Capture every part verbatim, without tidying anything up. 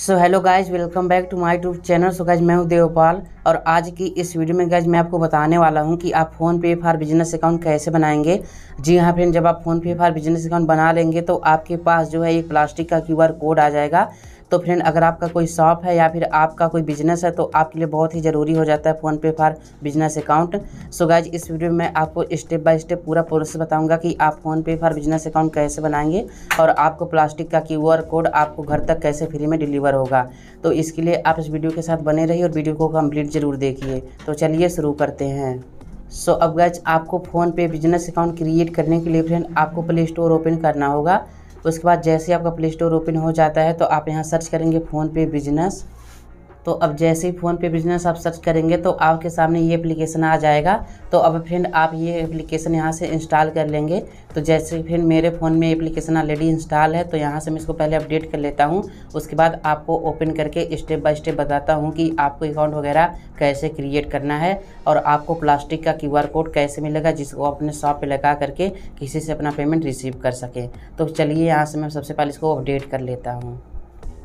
So hello guys, welcome back to my YouTube channel. So guys, मैं हूं देवपाल और आज की इस वीडियो में गाइज मैं आपको बताने वाला हूं कि आप फोन पे फॉर बिजनेस अकाउंट कैसे बनाएंगे। जी हां फ्रेंड, जब आप फोन पे फॉर बिजनेस अकाउंट बना लेंगे तो आपके पास जो है एक प्लास्टिक का क्यूआर कोड आ जाएगा। तो फ्रेंड, अगर आपका कोई शॉप है या फिर आपका कोई बिजनेस है तो आपके लिए बहुत ही ज़रूरी हो जाता है PhonePe for business account. So guys, इस वीडियो में आपको स्टेप बाय स्टेप पूरा प्रोसेस बताऊंगा कि आप फ़ोन पे फॉर बिजनेस अकाउंट कैसे बनाएंगे और आपको प्लास्टिक का क्यूआर कोड आपको घर तक कैसे फ्री में डिलीवर होगा। तो इसके लिए आप इस वीडियो के साथ बने रहिए और वीडियो को कम्प्लीट ज़रूर देखिए। तो चलिए शुरू करते हैं। सो so, अब गाइज आपको PhonePe business account create करने के लिए फ्रेंड आपको प्ले स्टोर ओपन करना होगा। उसके बाद जैसे आपका प्ले स्टोर ओपन हो जाता है तो आप यहां सर्च करेंगे फ़ोन पे बिजनेस। तो अब जैसे ही फ़ोन पे बिजनेस आप सर्च करेंगे तो आपके सामने ये एप्लीकेशन आ जाएगा। तो अब फ्रेंड आप ये एप्लीकेशन यहाँ से इंस्टॉल कर लेंगे। तो जैसे फ्रेंड मेरे फ़ोन में एप्लीकेशन ऑलरेडी इंस्टॉल है तो यहाँ से मैं इसको पहले अपडेट कर लेता हूँ। उसके बाद आपको ओपन करके स्टेप बाय स्टेप बताता हूँ कि आपको अकाउंट वगैरह कैसे क्रिएट करना है और आपको प्लास्टिक का क्यू आर कोड कैसे मिलेगा जिसको अपने शॉप पर लगा करके किसी से अपना पेमेंट रिसीव कर सकें। तो चलिए यहाँ से मैं सबसे पहले इसको अपडेट कर लेता हूँ।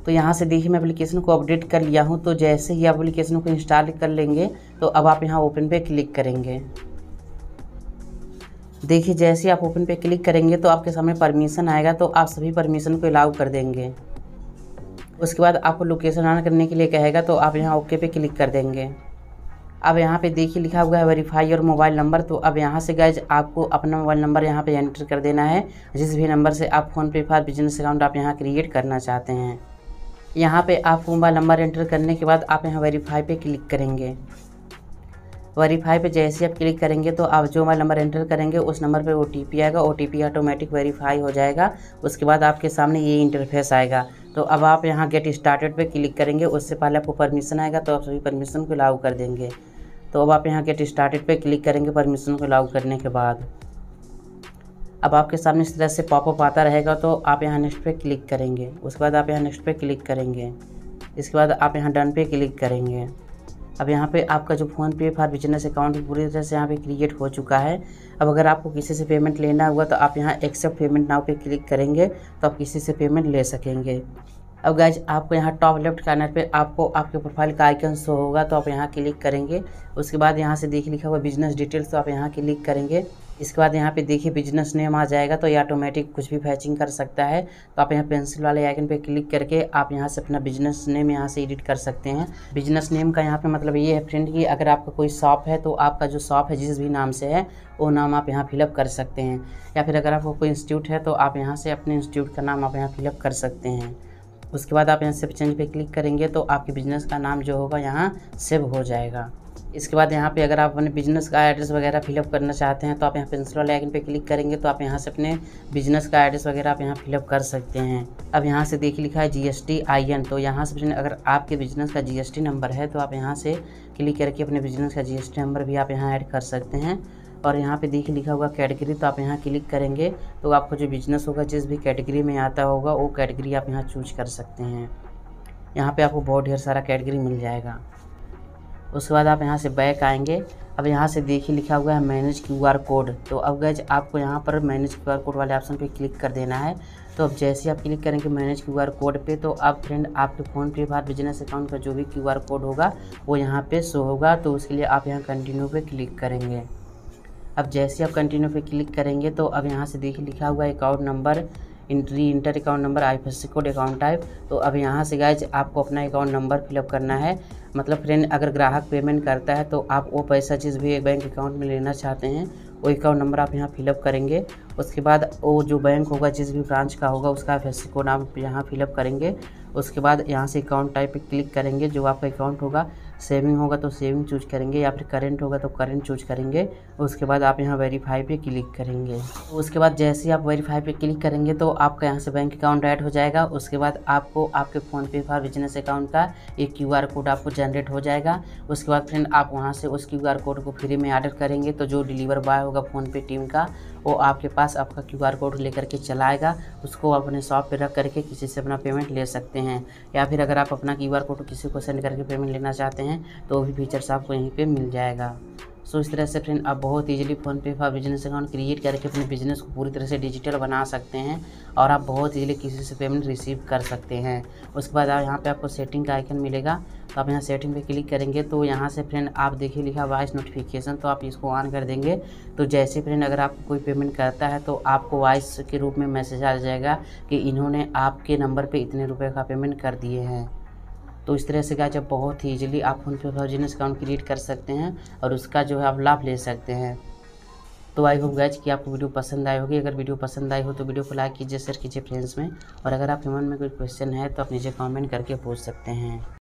तो यहाँ से देखिए मैं एप्लीकेशन को अपडेट कर लिया हूँ। तो जैसे ही एप्लीकेशन को इंस्टॉल कर लेंगे तो अब आप यहाँ ओपन पे क्लिक करेंगे। देखिए जैसे आप ओपन पे क्लिक करेंगे तो आपके सामने परमिशन आएगा तो आप सभी परमिशन को अलाउ कर देंगे। उसके बाद आपको लोकेशन ऑन करने के लिए कहेगा तो आप यहाँ ओके पे क्लिक कर देंगे। अब यहाँ पे देखिए लिखा हुआ है वेरीफाई और मोबाइल नंबर। तो अब यहाँ से गाइज आपको अपना मोबाइल नंबर यहाँ पे एंटर कर देना है जिस भी नंबर से आप फोन पे फॉर बिजनेस अकाउंट आप यहाँ क्रिएट करना चाहते हैं। यहाँ पे आप मोबाइल नंबर एंटर करने के बाद आप यहाँ वेरीफाई पे क्लिक करेंगे। वेरीफाई पे जैसे आप क्लिक करेंगे तो आप जो मोबाइल नंबर एंटर करेंगे उस नंबर पे ओटीपी आएगा। ओटीपी ऑटोमेटिक वेरीफाई हो जाएगा। उसके बाद आपके सामने ये इंटरफेस आएगा। तो अब आप यहाँ गेट स्टार्टेड पे क्लिक करेंगे। उससे पहले आपको परमिशन आएगा तो आप सभी परमिशन को अलाउ कर देंगे। तो अब आप यहाँ गेट स्टार्टेड पर क्लिक करेंगे परमिशन को अलाउ करने के बाद। अब आपके सामने इस तरह से पॉपअप आता रहेगा तो आप यहाँ नेक्स्ट पे क्लिक करेंगे। उसके बाद आप यहाँ नेक्स्ट पे क्लिक करेंगे। इसके बाद आप यहाँ डन पे क्लिक करेंगे। अब यहाँ पे आपका जो फ़ोन पे फॉर बिजनेस अकाउंट पूरी तरह से यहाँ पे क्रिएट हो चुका है। अब अगर आपको किसी से पेमेंट लेना हुआ तो आप यहाँ एक्सेप्ट पेमेंट नाउ पे क्लिक करेंगे तो आप किसी से पेमेंट ले सकेंगे। अब गाइज आपको यहाँ टॉप लेफ्ट कॉर्नर पे आपको आपके प्रोफाइल का आइकन शो होगा तो आप यहाँ क्लिक करेंगे। उसके बाद यहाँ से देखिए लिखा हुआ बिजनेस डिटेल्स तो आप यहाँ क्लिक करेंगे। इसके बाद यहाँ पे देखिए बिजनेस नेम आ जाएगा तो ये ऑटोमेटिक कुछ भी फैचिंग कर सकता है। तो आप यहाँ पेंसिल वाले आइकन पे क्लिक करके आप यहाँ से अपना बिजनेस नेम यहाँ से एडिट कर सकते हैं। बिजनेस नेम का यहाँ पे मतलब ये है फ्रेंड कि अगर आपका कोई शॉप है तो आपका जो शॉप है जिस भी नाम से है वो नाम आप यहाँ फिलअप कर सकते हैं। या फिर अगर आपका कोई इंस्टीट्यूट है तो आप यहाँ से अपने इंस्टीट्यूट का नाम आप यहाँ फिलअप कर सकते हैं। उसके बाद आप यहाँ सेव चेंज पे क्लिक करेंगे तो आपके बिज़नेस का नाम जो होगा यहाँ सेव हो जाएगा। इसके बाद यहाँ पे अगर आप अपने बिज़नेस का एड्रेस वगैरह फिलअप करना चाहते हैं तो आप यहाँ पेंसिल वाले आइकन पे क्लिक करेंगे तो आप यहाँ से अपने बिज़नेस का एड्रेस वगैरह आप यहाँ फिलअप कर सकते हैं। अब यहाँ से देखिए लिखा है जीएसटी आईएन। तो यहाँ से अगर आपके बिज़नेस का जीएसटी नंबर है तो आप यहाँ से क्लिक करके अपने बिज़नेस का जीएसटी नंबर भी आप यहाँ ऐड कर सकते हैं। और यहाँ पे देखिए लिखा होगा कैटेगरी तो आप यहाँ क्लिक करेंगे तो आपको जो बिज़नेस होगा जिस भी कैटेगरी में आता होगा वो कैटेगरी आप यहाँ चूज कर सकते हैं। यहाँ पे आपको बहुत ढेर सारा कैटेगरी मिल जाएगा। उसके बाद आप यहाँ से बैक आएंगे। अब यहाँ से देखिए लिखा हुआ है मैनेज क्यूआर कोड। तो अब गाइज आपको यहाँ पर मैनेज क्यूआर कोड वाले ऑप्शन पे क्लिक कर देना है। तो अब जैसे आप क्लिक करेंगे मैनेज क्यूआर कोड पे तो अब फ्रेंड आपके फ़ोन पे फॉर बिजनेस अकाउंट का जो भी क्यूआर कोड होगा वो यहाँ पे शो होगा। तो उसके लिए आप यहाँ कंटिन्यू पे क्लिक करेंगे। अब जैसे आप कंटिन्यू पे क्लिक करेंगे तो अब यहाँ से देखिए लिखा हुआ है account number entry enter account number IFSC code account type. तो अब यहाँ से गाइज आपको अपना अकाउंट नंबर फिलअप करना है। मतलब फ्रेंड अगर ग्राहक पेमेंट करता है तो आप वो पैसा जिस भी बैंक अकाउंट में लेना चाहते हैं वो अकाउंट नंबर आप यहाँ फिलअप करेंगे। उसके बाद वो जो बैंक होगा जिस भी ब्रांच का होगा उसका आईएफएससी कोड आप यहाँ फिलअप करेंगे। उसके बाद यहाँ से अकाउंट टाइप पे क्लिक करेंगे। जो आपका अकाउंट होगा सेविंग होगा तो सेविंग चूज करेंगे या फिर करेंट होगा तो करेंट चूज करेंगे। उसके बाद आप यहाँ वेरीफाई पे क्लिक करेंगे। उसके बाद जैसे आप वेरीफाई पे क्लिक करेंगे तो आपका यहाँ से बैंक अकाउंट ऐड हो जाएगा। उसके बाद आपको आपके फ़ोन पे फॉर बिजनेस अकाउंट का एक क्यू आर कोड आपको जनरेट हो जाएगा। उसके बाद फ्रेंड आप वहाँ से उस क्यू आर कोड को फ्री में ऑर्डर करेंगे तो जो डिलीवर बॉय होगा फ़ोनपे टीम का वो आपके पास आपका क्यू आर कोड लेकर के चलाएगा। उसको आप अपने शॉप पे रख करके किसी से अपना पेमेंट ले सकते हैं। या फिर अगर आप अपना क्यू आर कोड किसी को सेंड करके पेमेंट लेना चाहते हैं तो वो भी फीचर्स आपको यहीं पे मिल जाएगा। सो इस तरह से फ्रेंड आप बहुत easily PhonePe for business account create करके अपने बिजनेस को पूरी तरह से डिजिटल बना सकते हैं और आप बहुत इजीली किसी से पेमेंट रिसीव कर सकते हैं। उसके बाद आप यहाँ पे आपको सेटिंग का आइकन मिलेगा, तो आप यहाँ सेटिंग पे क्लिक करेंगे तो यहाँ से फ्रेंड आप देखिए लिखा वॉइस नोटिफिकेशन, तो आप इसको ऑन कर देंगे। तो जैसे फ्रेंड अगर आप कोई पेमेंट करता है तो आपको वॉइस के रूप में मैसेज आ जाएगा कि इन्होंने आपके नंबर पर इतने रुपये का पेमेंट कर दिए हैं। तो इस तरह से गाइस आप बहुत ही इजीली आप PhonePe for business account create कर सकते हैं और उसका जो है आप लाभ ले सकते हैं। तो आई होप गाइस कि आपको वीडियो पसंद आई होगी। अगर वीडियो पसंद आई हो तो वीडियो को लाइक कीजिए, शेयर कीजिए फ्रेंड्स में, और अगर आपके मन में कोई क्वेश्चन है तो आप नीचे कमेंट करके पूछ सकते हैं।